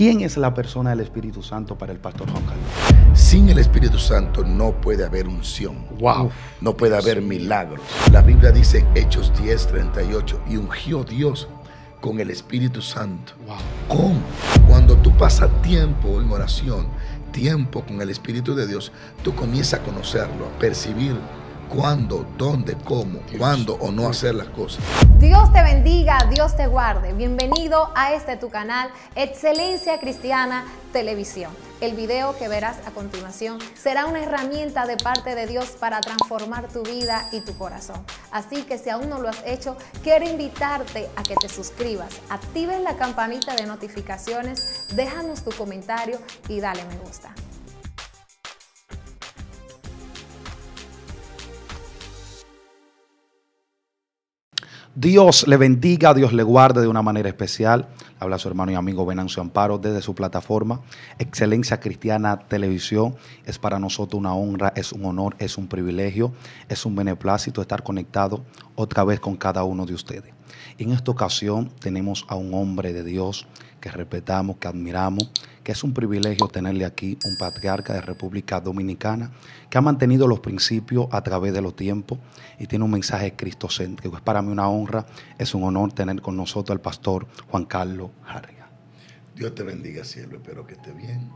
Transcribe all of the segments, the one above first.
¿Quién es la persona del Espíritu Santo para el pastor Juan Carlos? Sin el Espíritu Santo no puede haber unción. Wow. No puede haber milagros. La Biblia dice, Hechos 10, 38, y ungió Dios con el Espíritu Santo. Wow. ¿Cómo? Cuando tú pasas tiempo en oración, tiempo con el Espíritu de Dios, tú comienzas a conocerlo, a percibir cuándo, dónde, cómo, cuándo o no hacer las cosas. Dios te bendiga, Dios te guarde. Bienvenido a este tu canal, Excelencia Cristiana Televisión. El video que verás a continuación será una herramienta de parte de Dios para transformar tu vida y tu corazón. Así que si aún no lo has hecho, quiero invitarte a que te suscribas, actives la campanita de notificaciones, déjanos tu comentario y dale me gusta. Dios le bendiga, Dios le guarde de una manera especial. Habla su hermano y amigo Venancio Amparo desde su plataforma Excelencia Cristiana Televisión. Es para nosotros una honra, es un honor, es un privilegio, es un beneplácito estar conectado otra vez con cada uno de ustedes. En esta ocasión tenemos a un hombre de Dios que respetamos, que admiramos, que es un privilegio tenerle aquí, un patriarca de República Dominicana, que ha mantenido los principios a través de los tiempos y tiene un mensaje cristocéntrico. Es para mí una honra, es un honor tener con nosotros al pastor Juan Carlos Járga. Dios te bendiga, cielo, espero que esté bien.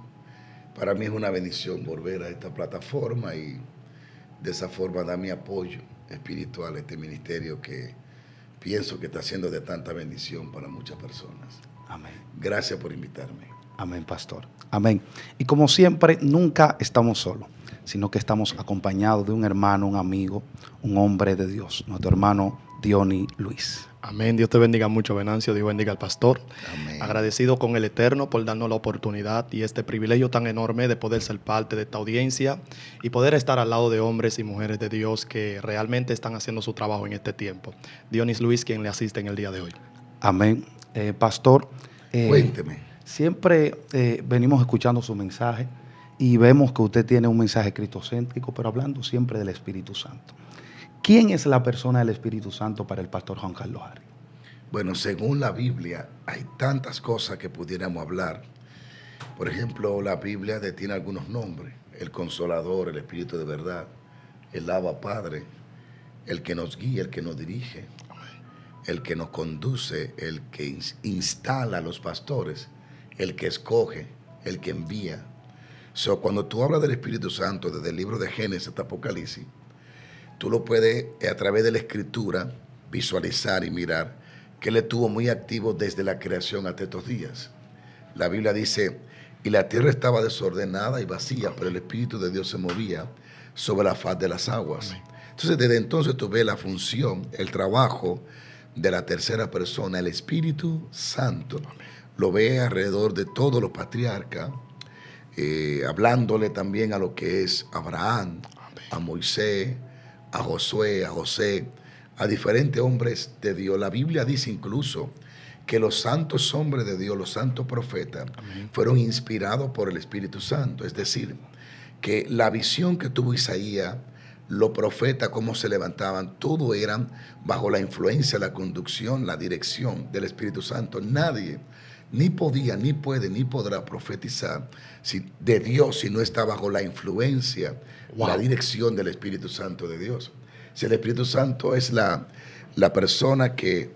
Para mí es una bendición volver a esta plataforma y de esa forma dar mi apoyo espiritual a este ministerio que pienso que está siendo de tanta bendición para muchas personas. Amén. Gracias por invitarme. Amén, pastor. Amén. Y como siempre, nunca estamos solos, sino que estamos acompañados de un hermano, un amigo, un hombre de Dios, nuestro hermano Dionys Luis. Amén. Dios te bendiga mucho, Venancio. Dios bendiga al pastor. Amén. Agradecido con el Eterno por darnos la oportunidad y este privilegio tan enorme de poder ser parte de esta audiencia y poder estar al lado de hombres y mujeres de Dios que realmente están haciendo su trabajo en este tiempo. Dionys Luis, quien le asiste en el día de hoy. Amén. Pastor, cuénteme. Siempre venimos escuchando su mensaje y vemos que usted tiene un mensaje cristocéntrico, pero hablando siempre del Espíritu Santo. ¿Quién es la persona del Espíritu Santo para el pastor Juan Carlos Járga? Bueno, según la Biblia, hay tantas cosas que pudiéramos hablar. Por ejemplo, la Biblia tiene algunos nombres. El Consolador, el Espíritu de Verdad, el Abba Padre, el que nos guía, el que nos dirige, el que nos conduce, el que instala a los pastores, el que escoge, el que envía. So, cuando tú hablas del Espíritu Santo, desde el libro de Génesis hasta Apocalipsis, tú lo puedes, a través de la Escritura, visualizar y mirar que Él estuvo muy activo desde la creación hasta estos días. La Biblia dice, y la tierra estaba desordenada y vacía, pero el Espíritu de Dios se movía sobre la faz de las aguas. Entonces, desde entonces tú ves la función, el trabajo de la tercera persona, el Espíritu Santo. Lo ve alrededor de todos los patriarcas, hablándole también a lo que es Abraham, a Moisés, a Josué, a José, a diferentes hombres de Dios. La Biblia dice incluso que los santos hombres de Dios, los santos profetas, fueron inspirados por el Espíritu Santo. Es decir, que la visión que tuvo Isaías, los profetas, cómo se levantaban, todo eran bajo la influencia, la conducción, la dirección del Espíritu Santo. Nadie ni podía, ni puede, ni podrá profetizar de Dios si no está bajo la influencia, wow, la dirección del Espíritu Santo de Dios. Si el Espíritu Santo es la persona que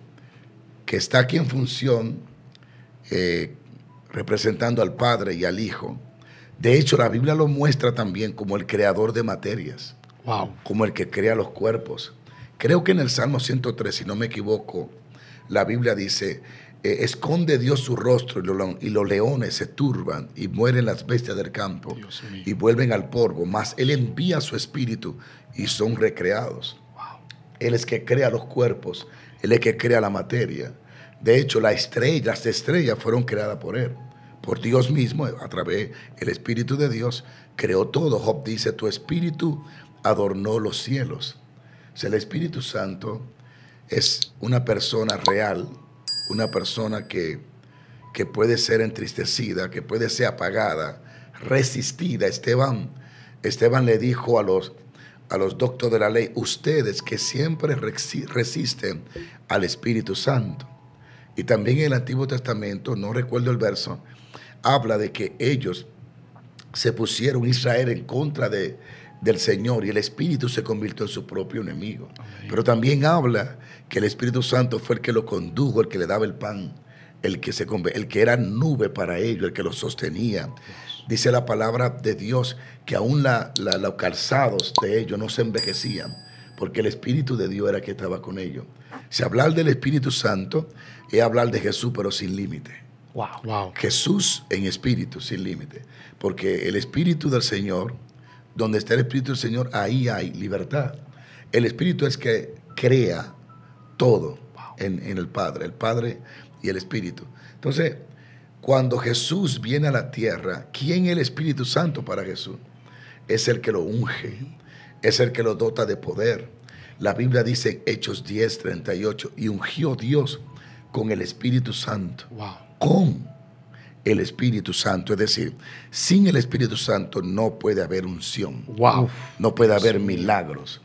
está aquí en función, representando al Padre y al Hijo. De hecho, la Biblia lo muestra también como el creador de materias. Wow. Como el que crea los cuerpos. Creo que en el Salmo 103, si no me equivoco, la Biblia dice, esconde Dios su rostro y los leones se turban y mueren las bestias del campo y vuelven al polvo, mas Él envía su espíritu y son recreados. Wow. Él es que crea los cuerpos, Él es que crea la materia. De hecho, las estrellas fueron creadas por Él. Por Dios mismo, a través del Espíritu de Dios, creó todo. Job dice, tu espíritu adornó los cielos. O sea, el Espíritu Santo es una persona real, una persona que puede ser entristecida, que puede ser apagada, resistida. Esteban le dijo a los doctores de la ley, ustedes que siempre resisten al Espíritu Santo. Y también en el Antiguo Testamento, no recuerdo el verso, habla de que ellos se pusieron Israel en contra del Señor y el Espíritu se convirtió en su propio enemigo. Amén. Pero también habla que el Espíritu Santo fue el que lo condujo, el que le daba el pan, el que era nube para ellos, el que los sostenía. Dice la palabra de Dios que aún los calzados de ellos no se envejecían, porque el Espíritu de Dios era el que estaba con ellos. Si hablar del Espíritu Santo es hablar de Jesús, pero sin límite. Wow. Wow. Jesús en espíritu, sin límite. Porque el Espíritu del Señor, donde está el Espíritu del Señor, ahí hay libertad. El Espíritu es que crea todo en el Padre. El Padre y el Espíritu. Entonces, cuando Jesús viene a la tierra, ¿quién es el Espíritu Santo para Jesús? Es el que lo unge, es el que lo dota de poder. La Biblia dice, Hechos 10, 38, y ungió Dios con el Espíritu Santo. Wow. Con el Espíritu Santo. Es decir, sin el Espíritu Santo no puede haber unción. Wow. No puede haber milagros.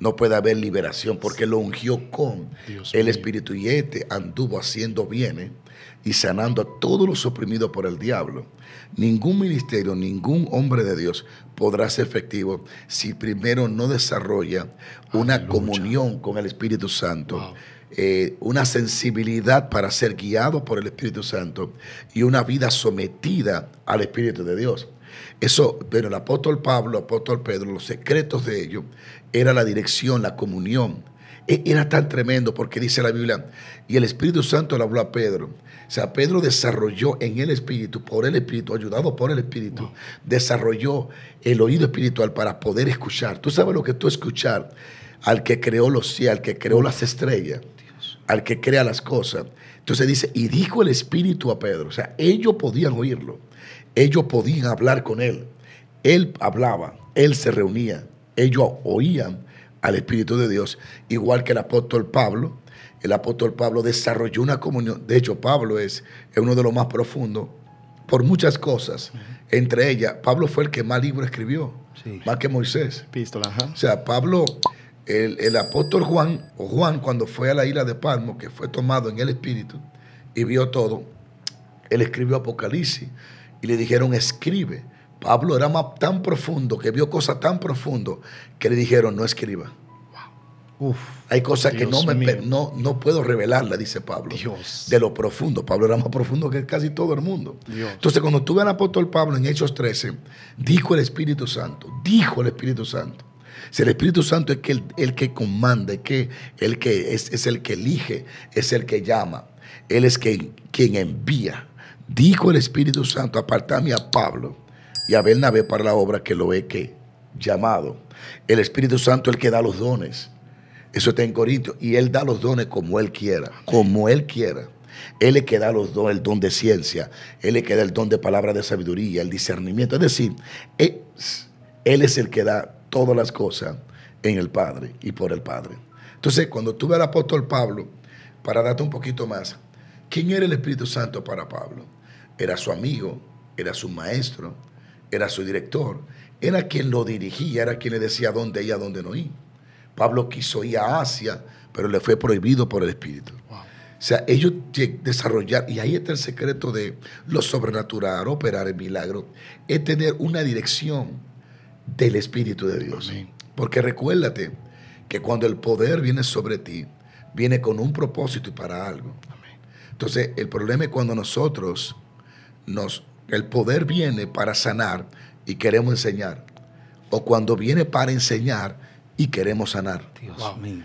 No puede haber liberación, porque lo ungió con el Espíritu. Y este anduvo haciendo bienes y sanando a todos los oprimidos por el diablo. Ningún ministerio, ningún hombre de Dios podrá ser efectivo si primero no desarrolla una comunión con el Espíritu Santo. Wow. Una sensibilidad para ser guiado por el Espíritu Santo y una vida sometida al Espíritu de Dios. Eso, pero el apóstol Pablo, el apóstol Pedro, los secretos de ellos era la dirección, la comunión. Era tan tremendo porque dice la Biblia, y el Espíritu Santo le habló a Pedro. O sea, Pedro desarrolló en el Espíritu, por el Espíritu, ayudado por el Espíritu, wow, desarrolló el oído espiritual para poder escuchar. Tú sabes lo que tú escuchar al que creó los cielos, al que creó las estrellas, al que crea las cosas. Entonces dice, y dijo el Espíritu a Pedro. O sea, ellos podían oírlo. Ellos podían hablar con él. Él hablaba, él se reunía, ellos oían al Espíritu de Dios, igual que el apóstol Pablo. El apóstol Pablo desarrolló una comunión. De hecho, Pablo es uno de los más profundos por muchas cosas. Uh-huh. Entre ellas, Pablo fue el que más libros escribió, sí, más que Moisés. Epístola, ¿eh? O sea, Pablo, el apóstol Juan, o Juan, cuando fue a la isla de Palmo, que fue tomado en el Espíritu y vio todo, él escribió Apocalipsis. Y le dijeron, escribe. Pablo era tan profundo, que vio cosas tan profundas, que le dijeron, no escriba. Wow. Uf, hay cosas Dios que no puedo revelarlas, dice Pablo. Dios. De lo profundo. Pablo era más profundo que casi todo el mundo. Dios. Entonces, cuando tuve al apóstol Pablo en Hechos 13, dijo el Espíritu Santo, dijo el Espíritu Santo. Si el Espíritu Santo es el que comanda, es el que elige, es el que llama, él es quien envía. Dijo el Espíritu Santo, apartame a Pablo y a Bernabé para la obra que lo he llamado. El Espíritu Santo es el que da los dones. Eso está en Corintios. Y él da los dones como él quiera, como él quiera. Él le queda los dones, el don de ciencia, él le queda el don de palabra de sabiduría, el discernimiento. Es decir, él es el que da todas las cosas en el Padre y por el Padre. Entonces, cuando tuve al apóstol Pablo, para darte un poquito más, ¿quién era el Espíritu Santo para Pablo? Era su amigo, era su maestro, era su director, era quien lo dirigía, era quien le decía dónde ir, a dónde no ir. Pablo quiso ir a Asia, pero le fue prohibido por el Espíritu. Wow. O sea, ellos desarrollar, y ahí está el secreto de lo sobrenatural, operar el milagro, es tener una dirección del Espíritu de Dios. Amén. Porque recuérdate que cuando el poder viene sobre ti, viene con un propósito y para algo. Entonces, el problema es cuando nosotros, el poder viene para sanar y queremos enseñar. O cuando viene para enseñar y queremos sanar. Dios. Wow.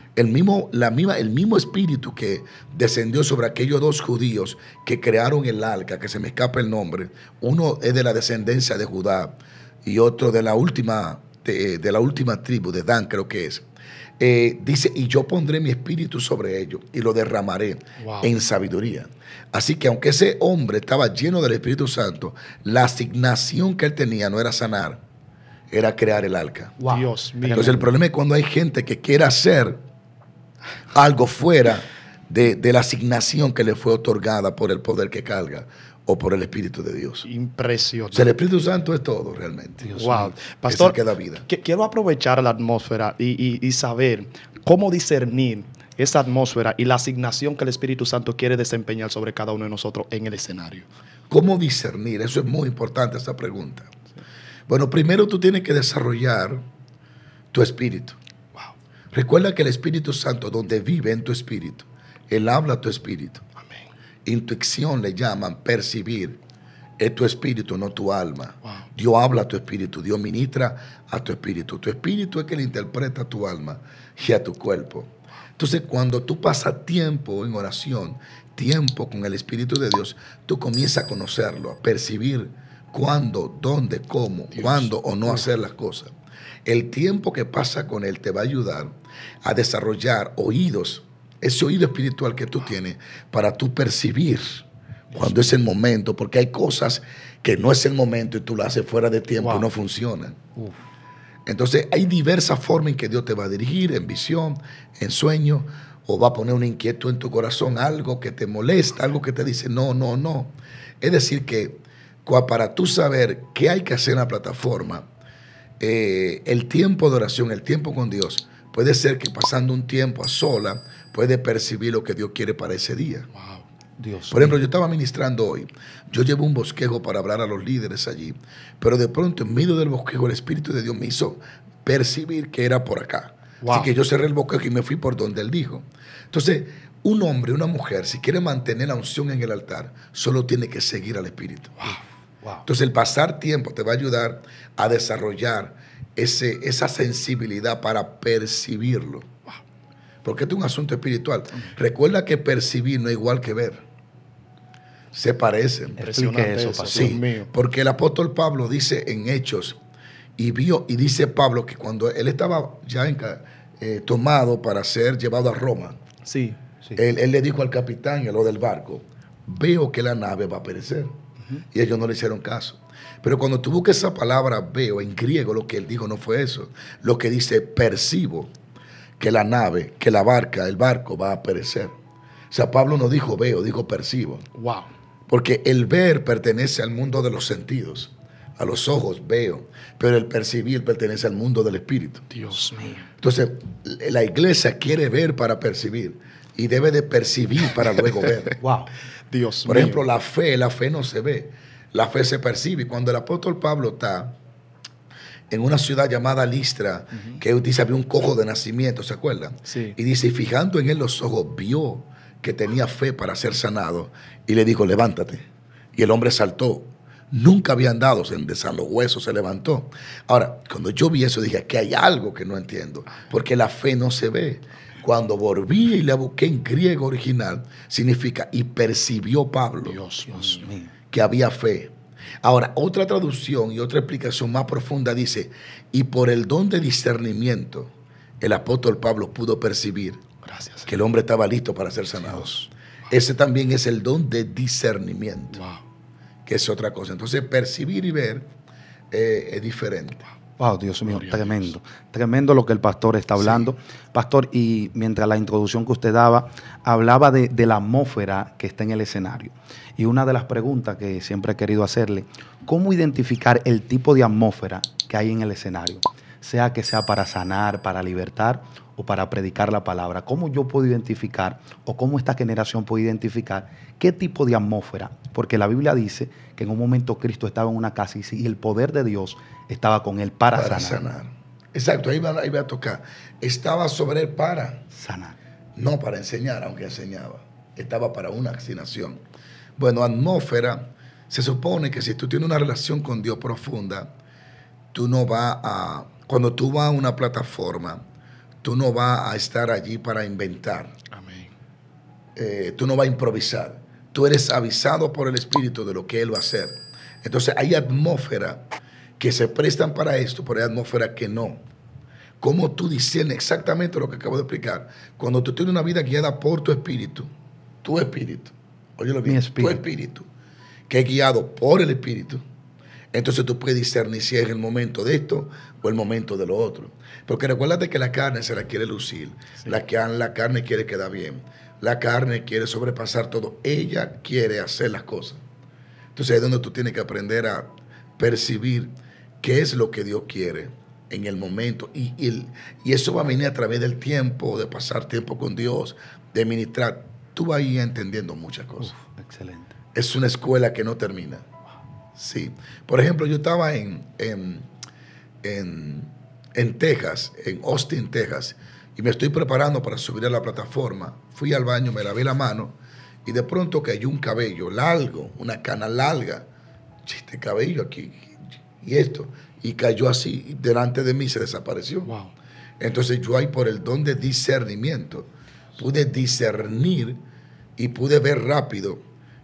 El mismo espíritu que descendió sobre aquellos dos judíos que crearon el arca, que se me escapa el nombre. Uno es de la descendencia de Judá y otro de la última tribu de Dan, creo que es. Dice, y yo pondré mi espíritu sobre ellos y lo derramaré, wow, en sabiduría. Así que aunque ese hombre estaba lleno del Espíritu Santo, la asignación que él tenía no era sanar, era crear el arca. Wow. Dios mío. Entonces el problema es cuando hay gente que quiere hacer algo fuera de la asignación que le fue otorgada por el poder que carga o por el Espíritu de Dios. Impresionante. O sea, el Espíritu Santo es todo realmente. Dios, wow. Pastor, es el que da vida. Quiero aprovechar la atmósfera y saber cómo discernir esa atmósfera y la asignación que el Espíritu Santo quiere desempeñar sobre cada uno de nosotros en el escenario. ¿Cómo discernir? Eso es muy importante, esa pregunta. Sí. Bueno, primero tú tienes que desarrollar tu espíritu. Wow. Recuerda que el Espíritu Santo, donde vive en tu espíritu, Él habla a tu espíritu. Amén. Intuición le llaman, percibir. Es tu espíritu, no tu alma. Wow. Dios habla a tu espíritu, Dios ministra a tu espíritu. Tu espíritu es que le interpreta a tu alma y a tu cuerpo. Entonces, cuando tú pasas tiempo en oración, tiempo con el Espíritu de Dios, tú comienzas a conocerlo, a percibir cuándo, dónde, cómo, cuándo o no hacer las cosas. El tiempo que pasa con Él te va a ayudar a desarrollar oídos, ese oído espiritual que tú tienes para tú percibir cuando es el momento, porque hay cosas que no es el momento y tú las haces fuera de tiempo y no funcionan. Entonces, hay diversas formas en que Dios te va a dirigir, en visión, en sueño, o va a poner una inquietud en tu corazón, algo que te molesta, algo que te dice no, no, no. Es decir que para tú saber qué hay que hacer en la plataforma, el tiempo de oración, el tiempo con Dios, puede ser que pasando un tiempo a sola, puede percibir lo que Dios quiere para ese día. Wow. Dios. Por ejemplo, yo estaba ministrando hoy, yo llevo un bosquejo para hablar a los líderes allí, pero de pronto en medio del bosquejo el Espíritu de Dios me hizo percibir que era por acá. Wow. Así que yo cerré el bosquejo y me fui por donde Él dijo. Entonces, un hombre, una mujer, si quiere mantener la unción en el altar, solo tiene que seguir al Espíritu. Wow. Wow. Entonces, el pasar tiempo te va a ayudar a desarrollar esa sensibilidad para percibirlo. Wow. Porque esto es un asunto espiritual. Recuerda que percibir no es igual que ver. Se parecen. Explique eso, pastor. Sí, porque el apóstol Pablo dice en Hechos, y vio, y dice Pablo que cuando él estaba ya tomado para ser llevado a Roma, él le dijo al capitán, a lo del barco, veo que la nave va a perecer. Y ellos no le hicieron caso. Pero cuando tú buscas esa palabra veo en griego, lo que él dijo no fue eso. Lo que dice percibo que la nave, que la barca, el barco va a perecer. O sea, Pablo no dijo veo, dijo percibo. Wow. Porque el ver pertenece al mundo de los sentidos. A los ojos veo, pero el percibir pertenece al mundo del espíritu. Dios mío. Entonces, la iglesia quiere ver para percibir y debe de percibir para luego ver. Wow. Dios mío. Por ejemplo, la fe no se ve, la fe se percibe. Cuando el apóstol Pablo está en una ciudad llamada Listra, que dice había un cojo de nacimiento, ¿se acuerdan? Sí. Y dice, y fijando en él los ojos, vio que tenía fe para ser sanado y le dijo, levántate. Y el hombre saltó. Nunca había andado, de los huesos se levantó. Ahora, cuando yo vi eso, dije, aquí hay algo que no entiendo, porque la fe no se ve. Cuando volví y la busqué en griego original, significa, y percibió Pablo, Dios mío, que había fe. Ahora, otra traducción y otra explicación más profunda dice, y por el don de discernimiento, el apóstol Pablo pudo percibir que el hombre estaba listo para ser sanado. Wow. Ese también es el don de discernimiento, que es otra cosa. Entonces, percibir y ver es diferente. Wow, Dios mío, tremendo. Tremendo lo que el pastor está hablando. Sí. Pastor, y mientras la introducción que usted daba, hablaba de la atmósfera que está en el escenario. Y una de las preguntas que siempre he querido hacerle, ¿cómo identificar el tipo de atmósfera que hay en el escenario? Sea que sea para sanar, para libertar o para predicar la palabra. ¿Cómo yo puedo identificar o cómo esta generación puede identificar qué tipo de atmósfera? Porque la Biblia dice que en un momento Cristo estaba en una casa y el poder de Dios estaba con él para sanar. Exacto, ahí va a tocar. Estaba sobre él para sanar. No para enseñar, aunque enseñaba. Estaba para una asignación. Bueno, atmósfera, se supone que si tú tienes una relación con Dios profunda, tú no vas a... Cuando tú vas a una plataforma, tú no vas a estar allí para inventar. Amén. Tú no vas a improvisar. Tú eres avisado por el Espíritu de lo que Él va a hacer. Entonces, hay atmósfera que se prestan para esto, pero hay atmósfera que no. ¿Cómo tú discernes exactamente lo que acabo de explicar? Cuando tú tienes una vida guiada por tu espíritu, óyelo bien, tu espíritu, que es guiado por el Espíritu, entonces tú puedes discernir si es el momento de esto o el momento de lo otro. Porque recuérdate que la carne se la quiere lucir. Sí. La carne quiere quedar bien. La carne quiere sobrepasar todo. Ella quiere hacer las cosas. Entonces es donde tú tienes que aprender a percibir qué es lo que Dios quiere en el momento. Y eso va a venir a través del tiempo, de pasar tiempo con Dios, de ministrar. Tú vas a ir entendiendo muchas cosas. Excelente. es una escuela que no termina. Sí. Por ejemplo, yo estaba en Texas, en Austin, Texas, y me estoy preparando para subir a la plataforma. Fui al baño, me lavé la mano y de pronto cayó un cabello largo, una cana larga. Este cabello aquí y esto. Y cayó así, y delante de mí se desapareció. Wow. Entonces yo ahí, por el don de discernimiento, pude discernir y pude ver rápido.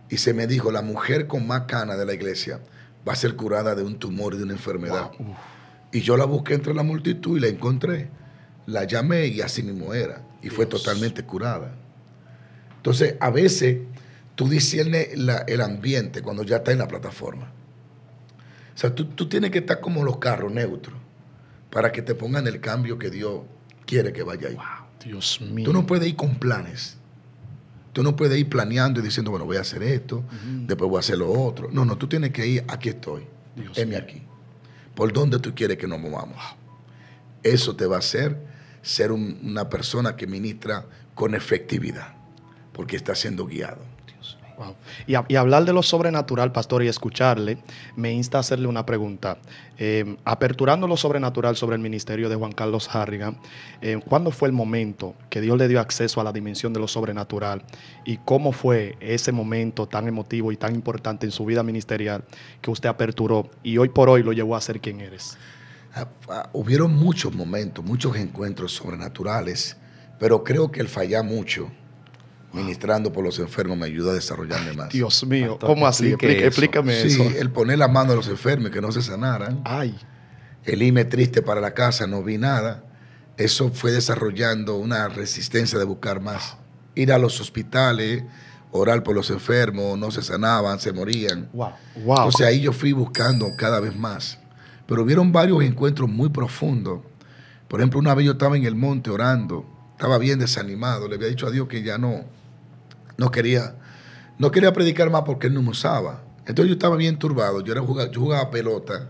Y se me dijo, la mujer con más cana de la iglesia va a ser curada de un tumor y de una enfermedad. Wow. Y yo la busqué entre la multitud y la encontré. La llamé y así mismo era. Y Dios. Fue totalmente curada. Entonces, a veces tú disciernes el ambiente cuando ya está en la plataforma. O sea, tú tienes que estar como los carros, neutros, para que te pongan el cambio que Dios quiere que vaya ahí. Wow, Dios mío. Tú no puedes ir con planes. Tú no puedes ir planeando y diciendo, bueno, voy a hacer esto, después voy a hacer lo otro. No, no, tú tienes que ir, aquí estoy, heme aquí. ¿Por dónde tú quieres que nos movamos? Eso te va a hacer ser una persona que ministra con efectividad, porque está siendo guiado. Dios mío. Wow. Y hablar de lo sobrenatural, pastor, y escucharle, me insta a hacerle una pregunta. Aperturando lo sobrenatural sobre el ministerio de Juan Carlos Járga, ¿cuándo fue el momento que Dios le dio acceso a la dimensión de lo sobrenatural? ¿Y cómo fue ese momento tan emotivo y tan importante en su vida ministerial que usted aperturó y hoy por hoy lo llevó a ser quien eres? Hubieron muchos momentos, muchos encuentros sobrenaturales, pero creo que el fallar mucho ministrando por los enfermos me ayuda a desarrollarme más. Dios mío, ¿cómo así? Explícame eso. Sí, el poner la mano a los enfermos y que no se sanaran. Ay. El irme triste para la casa, no vi nada. Eso fue desarrollando una resistencia de buscar más. Ir a los hospitales, orar por los enfermos, no se sanaban, se morían. Wow. Wow. Entonces ahí yo fui buscando cada vez más. Pero hubieron varios encuentros muy profundos. Por ejemplo, una vez yo estaba en el monte orando, estaba bien desanimado, le había dicho a Dios que ya no quería predicar más porque Él no me usaba. Entonces yo estaba bien turbado. Yo jugaba pelota,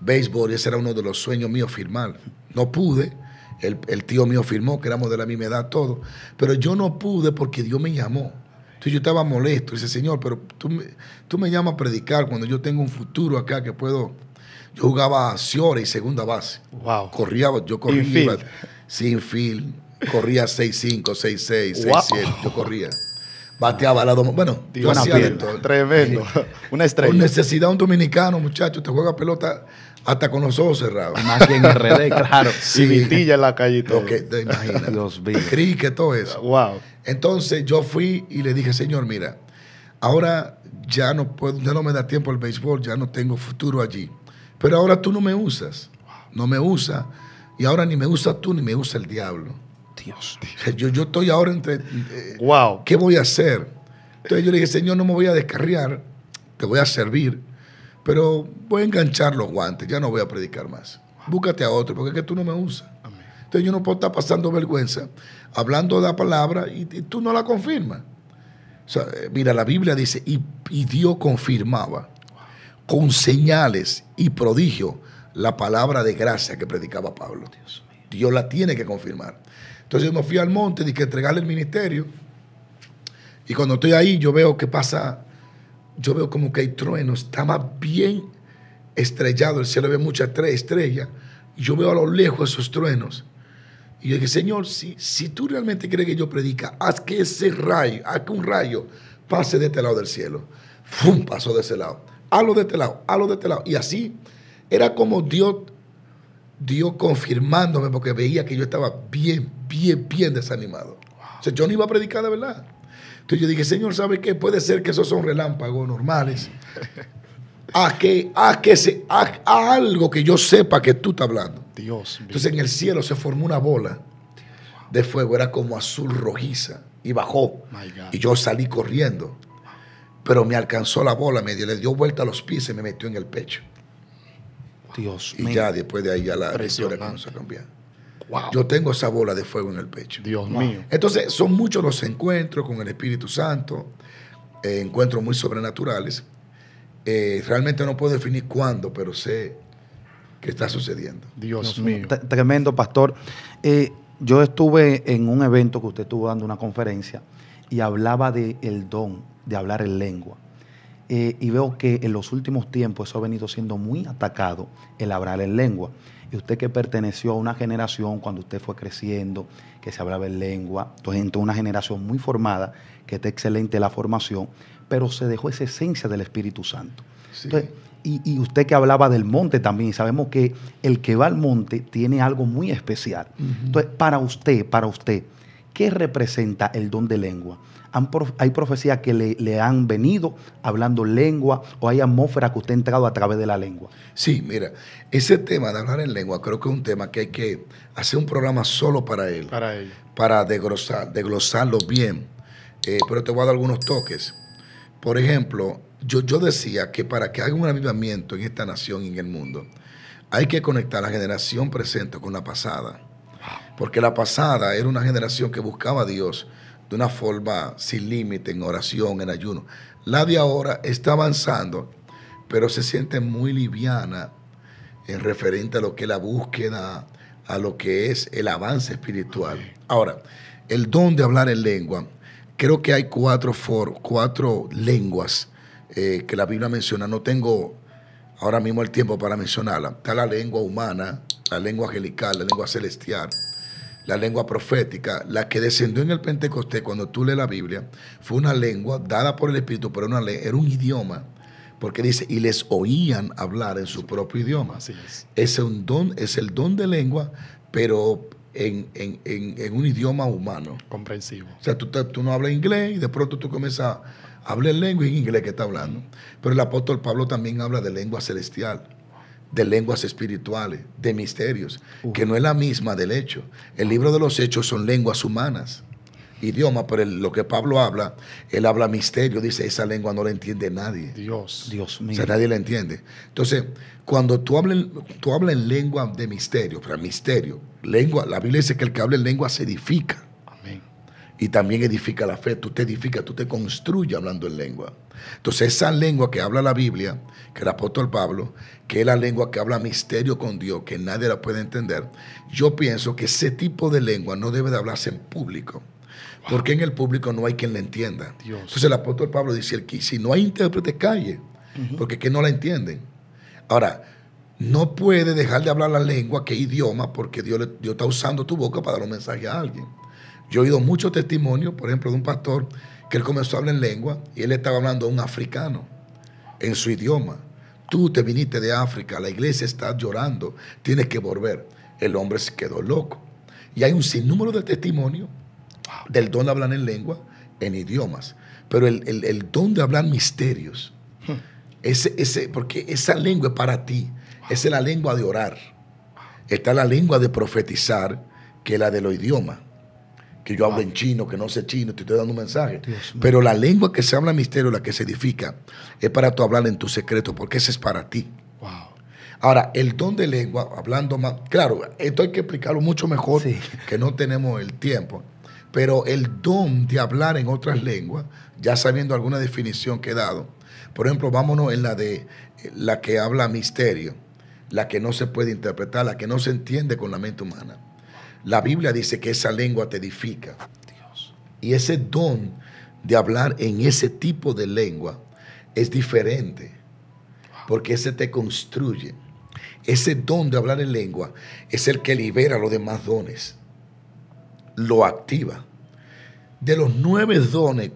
béisbol, y ese era uno de los sueños míos, firmar. No pude. El tío mío firmó, que éramos de la misma edad todos. Pero yo no pude porque Dios me llamó. Entonces yo estaba molesto. Dice, Señor, pero tú me llamas a predicar cuando yo tengo un futuro acá que puedo... Yo jugaba a Ciore y segunda base. Wow. Yo corría sin field. Corría 6-5, 6-6, 6-7. Yo corría. Bateaba al lado. Bueno, yo hacía de todo. Tremendo. Una estrella. Con necesidad, un dominicano, muchacho, te juega pelota hasta con los ojos cerrados. Más que en RD, claro. Sí. Y vitilla en la calle y todo. Lo que te imaginas. Los vi. Cricket, todo eso. Wow. Entonces yo fui y le dije, Señor, mira, ahora ya no puedo, ya no me da tiempo el béisbol, ya no tengo futuro allí. Pero ahora tú no me usas. No me usas. Y ahora ni me usas tú ni me usa el diablo. Dios. Yo estoy ahora entre... wow. ¿Qué voy a hacer? Entonces yo le dije, Señor, no me voy a descarriar, te voy a servir, pero voy a enganchar los guantes, ya no voy a predicar más. Búscate a otro, porque es que tú no me usas. Amén. Entonces yo no puedo estar pasando vergüenza, hablando de la palabra y tú no la confirmas. O sea, mira, la Biblia dice, y Dios confirmaba con señales y prodigio la palabra de gracia que predicaba Pablo. Dios mío. Dios la tiene que confirmar. Entonces yo me fui al monte, dije, entregarle el ministerio. Y cuando estoy ahí, yo veo que pasa, yo veo como que hay truenos, estaba bien estrellado, el cielo había muchas estrellas. Y yo veo a lo lejos esos truenos. Y yo dije, Señor, si tú realmente quieres que yo predique, haz que ese rayo, haz que un rayo pase de este lado del cielo. ¡Fum! Pasó de ese lado. Hazlo de este lado, hazlo de este lado. Y así era como Dios confirmándome, porque veía que yo estaba bien desanimado. Wow. O sea, yo no iba a predicar de verdad. Entonces yo dije, Señor, ¿sabe qué? Puede ser que esos son relámpagos normales. a algo que yo sepa que tú estás hablando. Dios. Entonces en el cielo se formó una bola de fuego, era como azul rojiza, y bajó. Y yo salí corriendo, pero me alcanzó la bola, le dio vuelta a los pies y me metió en el pecho. Dios mío. Y ya después de ahí ya la historia comenzó a cambiar. Wow. Yo tengo esa bola de fuego en el pecho. Dios mío. Entonces son muchos los encuentros con el Espíritu Santo, encuentros muy sobrenaturales. Realmente no puedo definir cuándo, pero sé que está sucediendo. Dios mío. Tremendo, pastor. Yo estuve en un evento que usted estuvo dando una conferencia y hablaba del don de hablar en lengua. y veo que en los últimos tiempos eso ha venido siendo muy atacado, el hablar en lengua. Y usted que perteneció a una generación cuando usted fue creciendo, que se hablaba en lengua, entonces una generación muy formada, que está excelente la formación, pero se dejó esa esencia del Espíritu Santo. Sí. Entonces, y usted que hablaba del monte también, sabemos que el que va al monte tiene algo muy especial. Uh-huh. Entonces, para usted, ¿qué representa el don de lengua? ¿Hay profecías que le han venido hablando lengua o hay atmósfera que usted ha entrado a través de la lengua? Sí, mira, ese tema de hablar en lengua creo que es un tema que hay que hacer un programa solo para él. Para ello. Para desglosarlo bien. Pero te voy a dar algunos toques. Por ejemplo, yo decía que para que haya un avivamiento en esta nación y en el mundo, hay que conectar la generación presente con la pasada. Porque la pasada era una generación que buscaba a Dios de una forma sin límite, en oración, en ayuno. La de ahora está avanzando, pero se siente muy liviana en referente a lo que es la búsqueda, a lo que es el avance espiritual. Ahora, el don de hablar en lengua, creo que hay cuatro lenguas que la Biblia menciona. No tengo ahora mismo el tiempo para mencionarla. Está la lengua humana, la lengua angelical, la lengua celestial, la lengua profética. La que descendió en el Pentecostés, cuando tú lees la Biblia, fue una lengua dada por el Espíritu, pero era un idioma, porque dice, y les oían hablar en su propio idioma. Así es. Es el don de lengua, pero en un idioma humano. Comprensivo. O sea, tú no hablas inglés y de pronto tú comienzas a hablar lengua en inglés que está hablando. Pero el apóstol Pablo también habla de lengua celestial, de lenguas espirituales, de misterios, que no es la misma del hecho. El libro de los Hechos son lenguas humanas, idiomas, pero lo que Pablo habla, él habla misterio, dice, esa lengua no la entiende nadie. Dios mío. O sea, nadie la entiende. Entonces, cuando tú hablas en lengua de misterio, para misterio, lengua, la Biblia dice que el que habla en lengua se edifica. Y también edifica la fe. Tú te edificas, tú te construyes hablando en lengua. Entonces, esa lengua que habla la Biblia, que el apóstol Pablo, que es la lengua que habla misterio con Dios, que nadie la puede entender, yo pienso que ese tipo de lengua no debe de hablarse en público. Wow. Porque en el público no hay quien la entienda. Dios. Entonces, el apóstol Pablo dice que si no hay intérprete, calle. Porque que no la entienden. Ahora, no puede dejar de hablar la lengua, que es idioma, porque Dios está usando tu boca para dar un mensaje a alguien. Yo he oído muchos testimonios, por ejemplo, de un pastor que él comenzó a hablar en lengua y él estaba hablando a un africano en su idioma. Tú te viniste de África, la iglesia está llorando, tienes que volver. El hombre se quedó loco. Y hay un sinnúmero de testimonios del don de hablar en lengua, en idiomas. Pero el don de hablar misterios, porque esa lengua es para ti. Esa es la lengua de orar. Está la lengua de profetizar, que es la de los idiomas. Que yo hablo en chino, que no sé chino, te estoy dando un mensaje. Pero la lengua que se habla misterio, la que se edifica, es para tú hablar en tu secreto, porque ese es para ti. Wow. Ahora, el don de lengua, hablando más... Claro, esto hay que explicarlo mucho mejor, sí, que no tenemos el tiempo. Pero el don de hablar en otras lenguas, ya sabiendo alguna definición que he dado. Por ejemplo, vámonos en la que habla misterio, la que no se puede interpretar, la que no se entiende con la mente humana. La Biblia dice que esa lengua te edifica. Dios. Y ese don de hablar en ese tipo de lengua es diferente, porque ese te construye. Ese don de hablar en lengua es el que libera los demás dones, lo activa. De los 9 dones,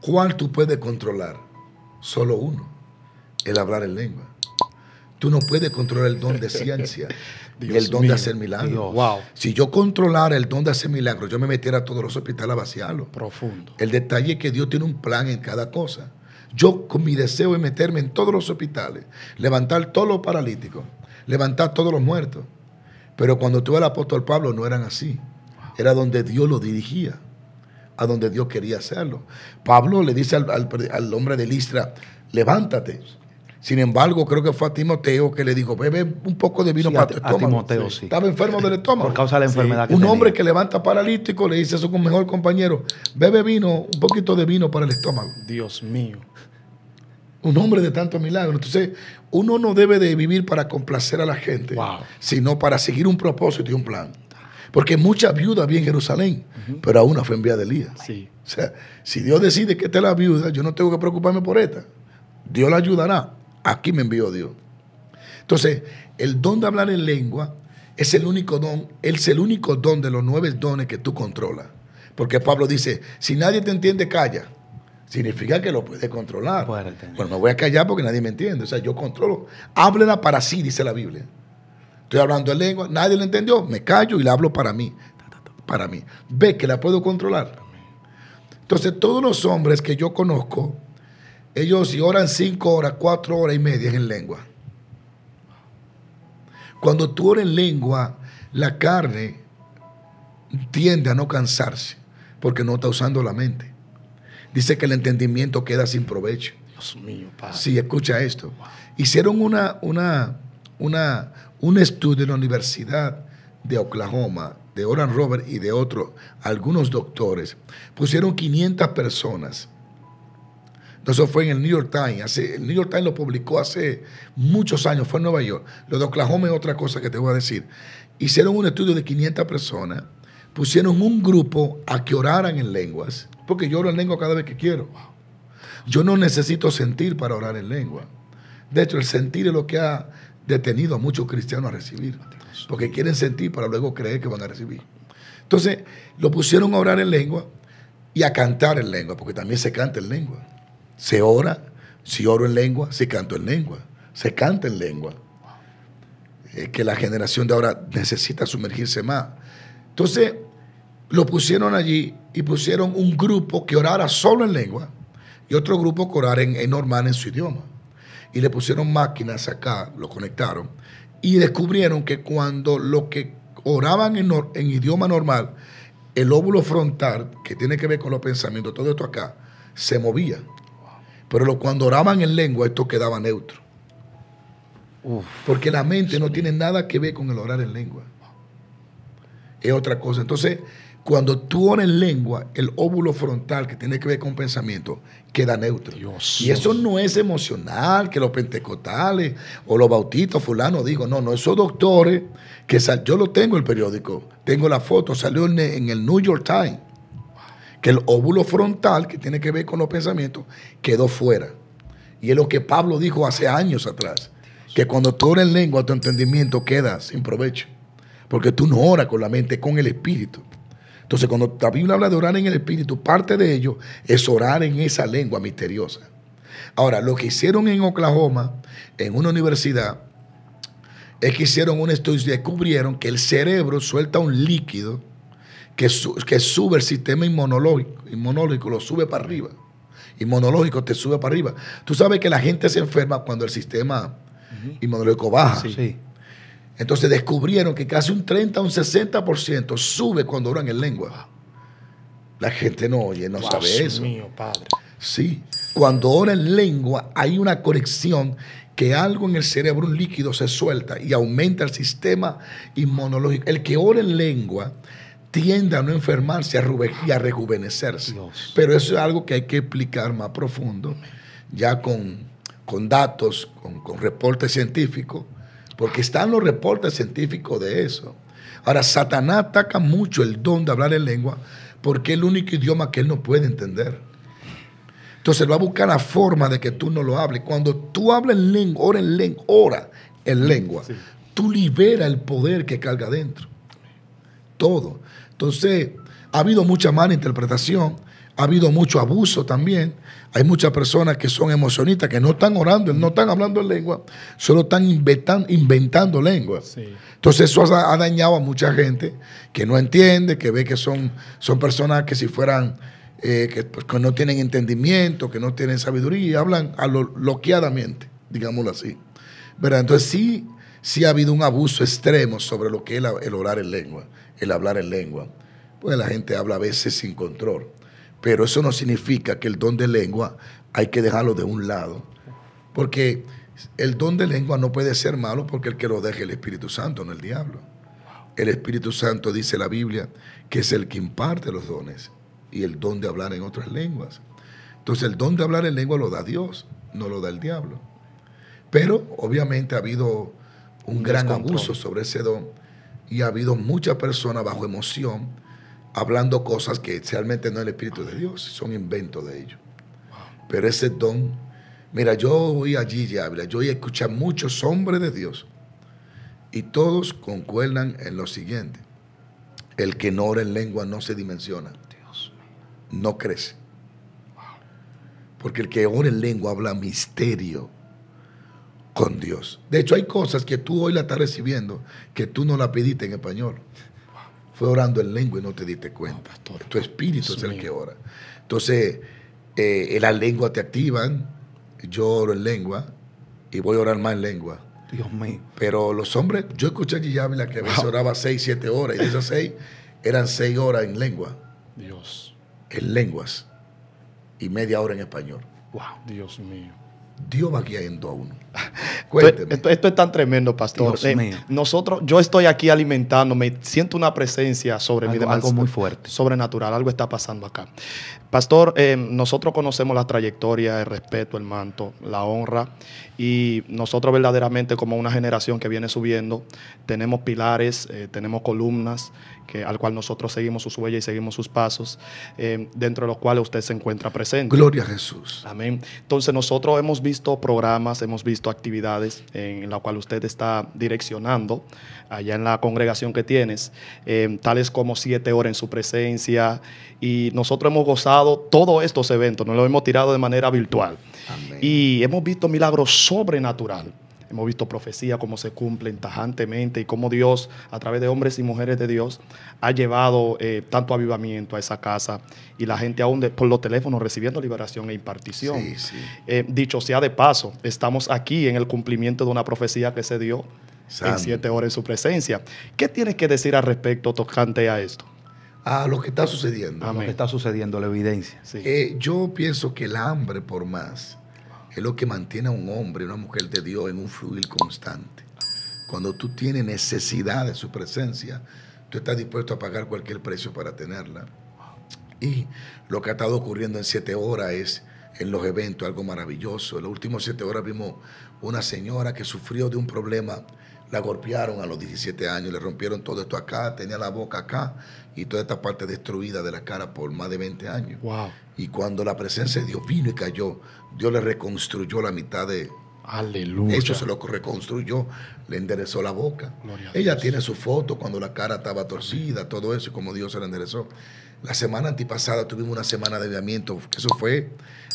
¿cuál tú puedes controlar? Solo uno, el hablar en lengua. Tú no puedes controlar el don de ciencia y el don de hacer milagros. Wow. Si yo controlara el don de hacer milagros, yo me metiera a todos los hospitales a vaciarlo. Profundo. El detalle es que Dios tiene un plan en cada cosa. Yo, con mi deseo, es meterme en todos los hospitales, levantar todos los paralíticos, levantar todos los muertos. Pero cuando tuve al apóstol Pablo, no eran así. Era donde Dios lo dirigía, a donde Dios quería hacerlo. Pablo le dice al hombre de Listra, levántate. Sin embargo, creo que fue a Timoteo que le dijo, bebe un poco de vino, sí, para tu estómago. Timoteo, sí. Estaba enfermo del estómago. Por causa de la enfermedad que tenía. Hombre que levanta paralítico le dice a su mejor compañero, bebe vino, un poquito de vino para el estómago. Dios mío. Un hombre de tantos milagros. Entonces, uno no debe de vivir para complacer a la gente, sino para seguir un propósito y un plan. Porque muchas viudas había en Jerusalén, pero a una fue enviada Elías. Sí. O sea, si Dios decide que esta es la viuda, yo no tengo que preocuparme por esta. Dios la ayudará. Aquí me envió Dios. Entonces, el don de hablar en lengua es el único don, de los 9 dones que tú controlas. Porque Pablo dice, si nadie te entiende, calla. Significa que lo puedes controlar. Bueno, no voy a callar porque nadie me entiende. O sea, yo controlo. Háblela para sí, dice la Biblia. Estoy hablando en lengua, nadie lo entendió, me callo y la hablo para mí. Ve que la puedo controlar. Entonces, todos los hombres que yo conozco, ellos si oran 5 horas, 4 horas y media en lengua. Cuando tú oras en lengua, la carne tiende a no cansarse, porque no está usando la mente. Dice que el entendimiento queda sin provecho. Dios mío, Padre. Sí, escucha esto. Hicieron un estudio en la Universidad de Oklahoma, de Oral Roberts y de otros, algunos doctores. Pusieron 500 personas. Eso fue en el New York Times. El New York Times lo publicó hace muchos años. Fue en Nueva York. Lo de Oklahoma es otra cosa que te voy a decir. Hicieron un estudio de 500 personas. Pusieron un grupo a que oraran en lenguas. Porque yo oro en lengua cada vez que quiero. Yo no necesito sentir para orar en lengua. De hecho, el sentir es lo que ha detenido a muchos cristianos a recibir. Porque quieren sentir para luego creer que van a recibir. Entonces, lo pusieron a orar en lengua y a cantar en lengua. Porque también se canta en lengua. Se ora, si oro en lengua, si canto en lengua, se canta en lengua. Es que la generación de ahora necesita sumergirse más. Entonces, lo pusieron allí y pusieron un grupo que orara solo en lengua y otro grupo que orara en normal en su idioma. Y le pusieron máquinas acá, lo conectaron y descubrieron que cuando los que oraban en idioma normal, el lóbulo frontal, que tiene que ver con los pensamientos, todo esto acá, se movía. Pero cuando oraban en lengua, esto quedaba neutro. Porque la mente no tiene nada que ver con el orar en lengua. Es otra cosa. Entonces, cuando tú oras en lengua, el óvulo frontal que tiene que ver con pensamiento queda neutro. Dios. Y eso no es emocional, que los pentecostales o los bautistas, fulano, digo, no, esos doctores, que yo lo tengo en el periódico, tengo la foto, salió en el New York Times. Que el óvulo frontal, que tiene que ver con los pensamientos, quedó fuera. Y es lo que Pablo dijo hace años atrás, que cuando tú oras en lengua, tu entendimiento queda sin provecho, porque tú no oras con la mente, con el espíritu. Entonces, cuando la Biblia habla de orar en el espíritu, parte de ello es orar en esa lengua misteriosa. Ahora, lo que hicieron en Oklahoma, en una universidad, es que hicieron un estudio y descubrieron que el cerebro suelta un líquido que sube el sistema inmunológico, lo sube para arriba. Inmunológico te sube para arriba. Tú sabes que la gente se enferma cuando el sistema inmunológico baja. Sí. Entonces descubrieron que casi un 30, un 60% sube cuando oran en lengua. La gente no oye, no sabe eso. Dios mío, Padre. Sí. Cuando ora en lengua hay una conexión que algo en el cerebro, un líquido, se suelta y aumenta el sistema inmunológico. El que ora en lengua tiende a no enfermarse y a rejuvenecerse. Dios. Pero eso es algo que hay que explicar más profundo, ya con datos, con reportes científicos, porque están los reportes científicos de eso. Ahora, Satanás ataca mucho el don de hablar en lengua porque es el único idioma que él no puede entender. Entonces va a buscar la forma de que tú no lo hables. Cuando tú hablas en lengua, ora en lengua, sí, tú liberas el poder que carga dentro. Todo. Entonces, ha habido mucha mala interpretación, ha habido mucho abuso también. Hay muchas personas que son emocionistas, que no están orando, no están hablando en lengua, solo están inventando lengua. Sí. Entonces, eso ha dañado a mucha gente que no entiende, que ve que son personas que si fueran, que no tienen entendimiento, que no tienen sabiduría, hablan bloqueadamente, digámoslo así. ¿Verdad? Entonces, sí ha habido un abuso extremo sobre lo que es el orar en lengua, el hablar en lengua. Pues la gente habla a veces sin control, pero eso no significa que el don de lengua hay que dejarlo de un lado, porque el don de lengua no puede ser malo, porque el que lo deje es el Espíritu Santo, no el diablo. El Espíritu Santo, dice la Biblia, que es el que imparte los dones y el don de hablar en otras lenguas. Entonces el don de hablar en lengua lo da Dios, no lo da el diablo. Pero obviamente ha habido un gran abuso sobre ese don y ha habido muchas personas bajo emoción hablando cosas que realmente no es el Espíritu de Dios, son inventos de ellos. Pero ese don, mira, yo voy allí, ya, yo voy a escuchar muchos hombres de Dios y todos concuerdan en lo siguiente: el que no ora en lengua no se dimensiona, no crece. Porque el que ora en lengua habla misterio con Dios. De hecho, hay cosas que tú hoy la estás recibiendo que tú no la pediste en español. Fue orando en lengua y no te diste cuenta. No, pastor, tu espíritu es el que ora. Entonces, las lenguas te activan. Yo oro en lengua y voy a orar más en lengua. Dios mío. Pero los hombres, yo escuché a Gilliamela que a veces oraba 6, 7 horas, y de esas 6 eran 6 horas en lengua. Dios. En lenguas. Y media hora en español. Wow, Dios mío. Dios va guiando a uno. Cuénteme. Esto es tan tremendo, pastor. Dios mío. Yo estoy aquí alimentándome, siento una presencia sobre mí. Algo muy fuerte. Sobrenatural, algo está pasando acá. Pastor, nosotros conocemos la trayectoria, el respeto, el manto, la honra, y nosotros verdaderamente como una generación que viene subiendo, tenemos pilares, tenemos columnas, al cual nosotros seguimos sus huellas y seguimos sus pasos, dentro de los cuales usted se encuentra presente. Gloria a Jesús. Amén. Entonces nosotros hemos visto programas, hemos visto actividades en la cual usted está direccionando allá en la congregación que tienes, tales como 7 horas en su presencia, y nosotros hemos gozado todos estos eventos, nos los hemos tirado de manera virtual. Amén. Y hemos visto milagros sobrenaturales. Hemos visto profecías, cómo se cumplen tajantemente y cómo Dios, a través de hombres y mujeres de Dios, ha llevado tanto avivamiento a esa casa, y la gente aún por los teléfonos recibiendo liberación e impartición. Sí, sí. Dicho sea de paso, estamos aquí en el cumplimiento de una profecía que se dio en 7 horas en su presencia. ¿Qué tienes que decir al respecto tocante a esto? A lo que está sucediendo. A lo que está sucediendo, la evidencia. Sí. Yo pienso que el hambre por más es lo que mantiene a un hombre y una mujer de Dios en un fluir constante. Cuando tú tienes necesidad de su presencia, tú estás dispuesto a pagar cualquier precio para tenerla. Y lo que ha estado ocurriendo en 7 horas es, en los eventos, algo maravilloso. En las últimas 7 horas vimos una señora que sufrió de un problema. La golpearon a los 17 años, le rompieron todo esto acá, tenía la boca acá y toda esta parte destruida de la cara por más de 20 años. Wow. Y cuando la presencia de Dios vino y cayó, Dios le reconstruyó la mitad de... Aleluya. Eso se lo reconstruyó, le enderezó la boca. Ella tiene su foto cuando la cara estaba torcida, todo eso, y como Dios se la enderezó. La semana antipasada tuvimos una semana de avivamiento, eso fue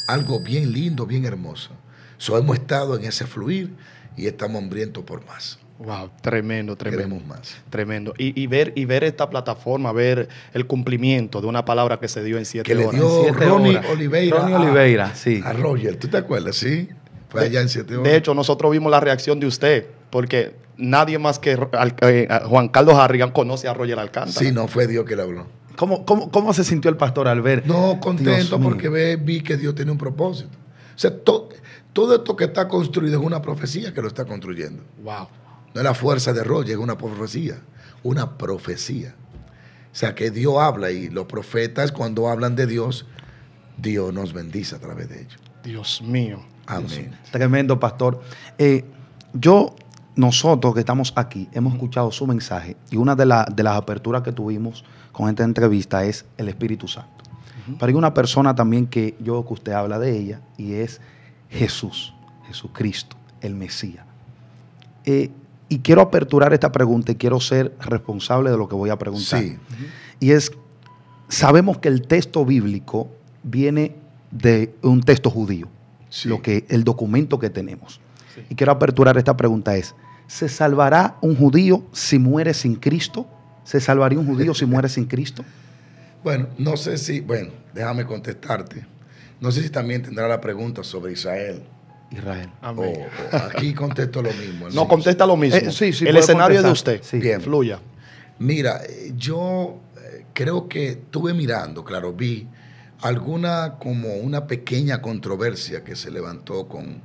algo bien lindo, bien hermoso. So, hemos estado en ese fluir y estamos hambrientos por más. Wow, tremendo, tremendo. Queremos más. Tremendo. Y ver esta plataforma, ver el cumplimiento de una palabra que se dio en 7 horas. Que le dio Ronnie Oliveira, sí. A Roger, ¿tú te acuerdas? Sí. Fue allá en 7 horas. De hecho, nosotros vimos la reacción de usted, porque nadie más que Juan Carlos Járga conoce a Roger Alcántara. Sí, no, fue Dios que le habló. ¿Cómo se sintió el pastor al ver? No, contento, porque vi que Dios tiene un propósito. O sea, todo esto que está construido es una profecía que lo está construyendo. Wow. No es la fuerza de Roger, es una profecía. Una profecía. O sea, que Dios habla, y los profetas cuando hablan de Dios, Dios nos bendice a través de ellos. Dios mío. Amén. Dios mío. Tremendo, pastor. Nosotros que estamos aquí, hemos escuchado su mensaje, y una de las aperturas que tuvimos con esta entrevista es el Espíritu Santo. Pero hay una persona también que yo veo que usted habla de ella, y es Jesús, Jesucristo, el Mesías. Y quiero aperturar esta pregunta y quiero ser responsable de lo que voy a preguntar. Sí. Y es, sabemos que el texto bíblico viene de un texto judío, sí, el documento que tenemos. Sí. Y quiero aperturar esta pregunta es, ¿se salvará un judío si muere sin Cristo? ¿Se salvaría un judío si muere sin Cristo? Bueno, no sé si, déjame contestarte. No sé si también tendrá la pregunta sobre Israel. Amén. Aquí contesto lo mismo. No, contesta lo mismo. Sí, el escenario es de usted. Sí. Bien. Fluya. Mira, yo creo que estuve mirando, claro, vi una pequeña controversia que se levantó con...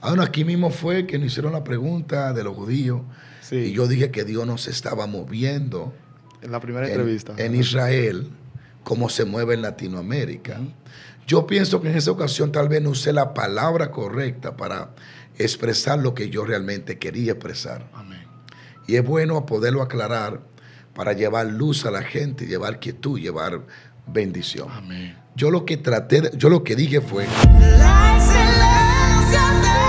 aquí mismo fue que nos hicieron la pregunta de los judíos. Sí. Y yo dije que Dios nos estaba moviendo... En la primera entrevista. En Israel, como se mueve en Latinoamérica. Yo pienso que en esa ocasión tal vez no usé la palabra correcta para expresar lo que yo realmente quería expresar. Amén. Y es bueno poderlo aclarar para llevar luz a la gente, llevar quietud, llevar bendición. Amén. Yo lo que dije fue... La excelencia de...